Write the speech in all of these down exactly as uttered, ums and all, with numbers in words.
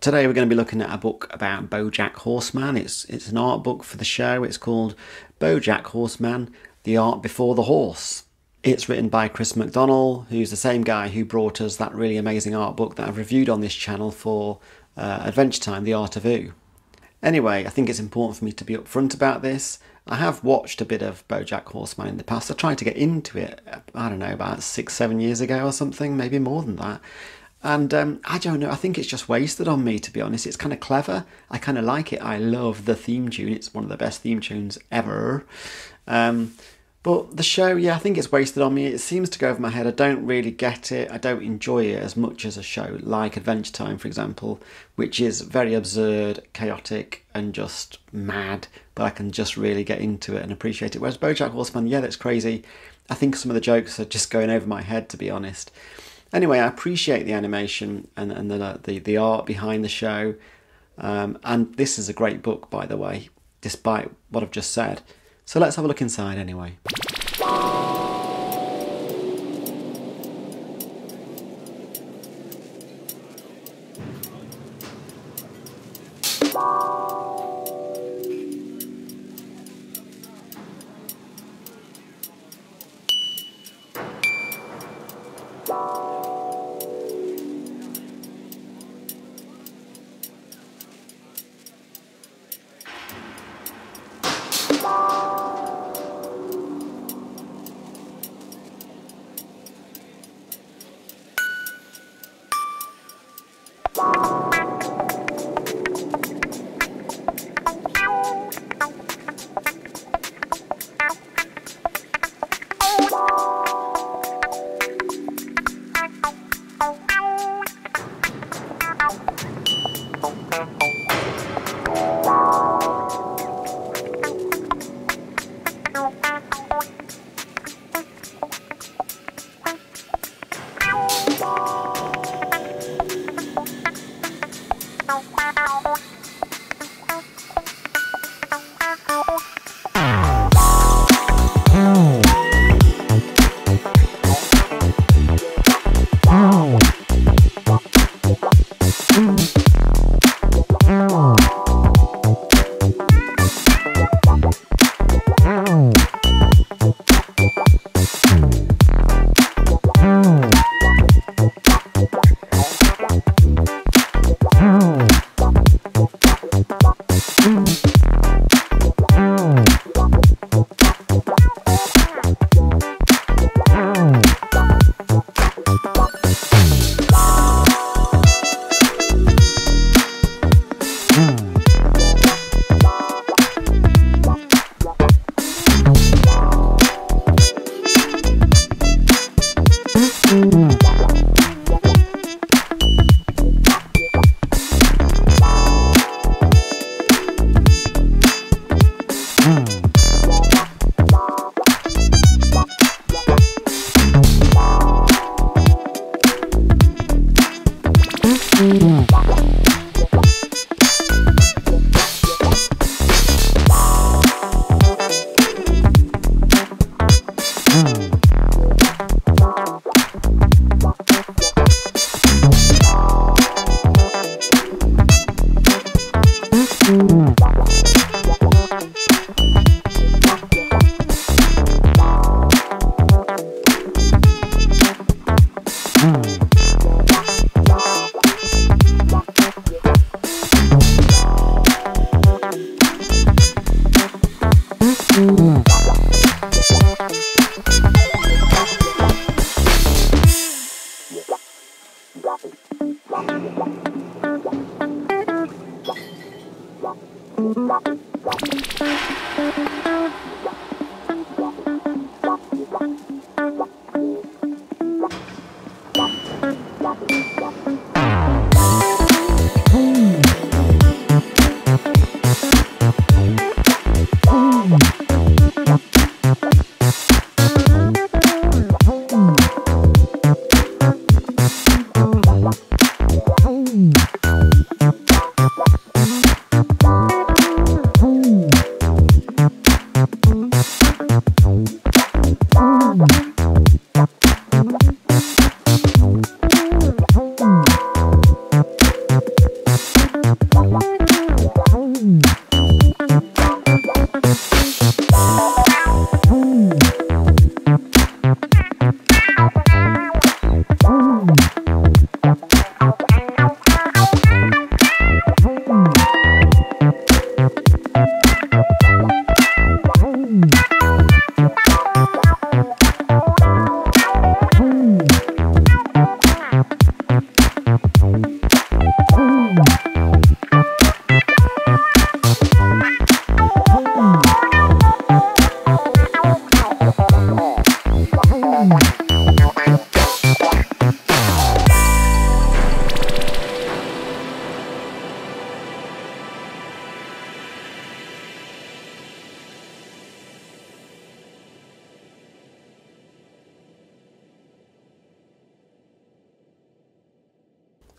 Today we're going to be looking at a book about BoJack Horseman. It's, it's an art book for the show. It's called BoJack Horseman, The Art Before the Horse. It's written by Chris McDonnell, who's the same guy who brought us that really amazing art book that I've reviewed on this channel for uh, Adventure Time, The Art of Ooh. Anyway, I think it's important for me to be upfront about this. I have watched a bit of BoJack Horseman in the past. I tried to get into it, I don't know, about six, seven years ago or something, maybe more than that. And um, I don't know, I think it's just wasted on me, to be honest. It's kind of clever. I kind of like it. I love the theme tune. It's one of the best theme tunes ever. Um, but the show, yeah, I think it's wasted on me. It seems to go over my head. I don't really get it. I don't enjoy it as much as a show like Adventure Time, for example, which is very absurd, chaotic and just mad. But I can just really get into it and appreciate it. Whereas BoJack Horseman, yeah, that's crazy. I think some of the jokes are just going over my head, to be honest. Anyway, I appreciate the animation and, and the, the, the art behind the show. Um, and this is a great book, by the way, despite what I've just said. So let's have a look inside anyway. Bye.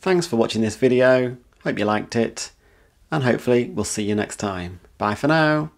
Thanks for watching this video, hope you liked it, and hopefully we'll see you next time. Bye for now.